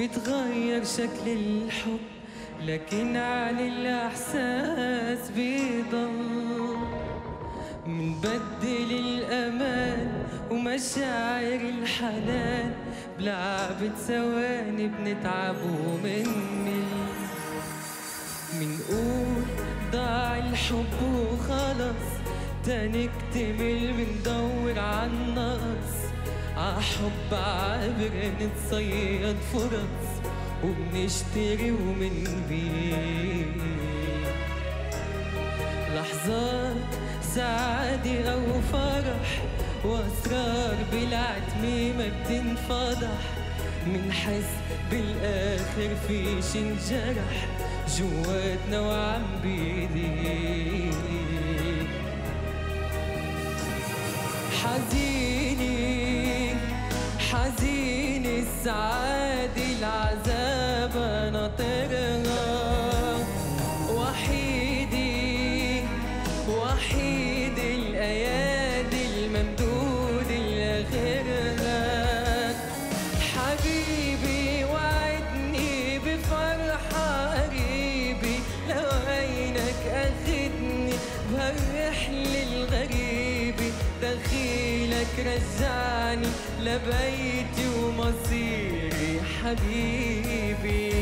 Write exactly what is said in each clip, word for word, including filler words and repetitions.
بيتغير شكل الحب، لكن علي الإحساس بيضل. منبدل الأمان ومشاعر الحنان، بلعبة ثواني بنتعب ومنمل. منقول ضاع الحب وخلص، تنكتمل مندور عالنقص. عالحب عابر بنتصيد فرص، وبنشتري ومنبيع. لحظات سعادة أو فرح، وأسرار بلا تميمة بتنفضح. منحس بالآخر فيش انجرح، جواتنا وعم بيضيق. حزيني حزيني السعادة، العذاب أنا طرها. وحيدي وحيدي الأيادي، الممدود اللي غيرها. حبيبي وعدني بفرحة قريبي، لو عينك أخدني بهالرحلة الغريبة. دخيلك رجعني لبيتي ومصيري حبيبي.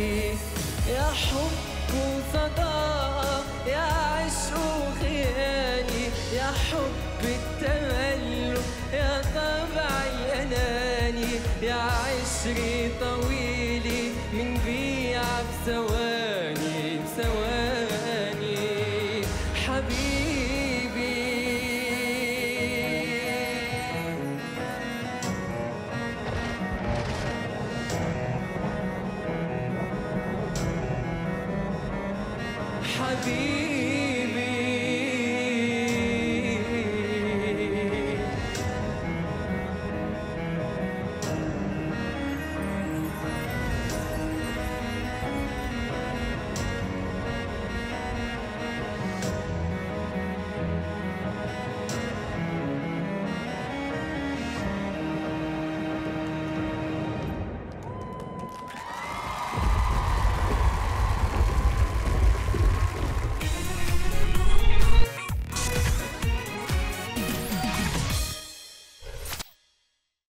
يا حب وصداقة، يا عشق وخيالي، يا حب التملك، يا طبع الأناني. يا عشري طويلي من بيع بثواني بثواني حبيبي. حبيبي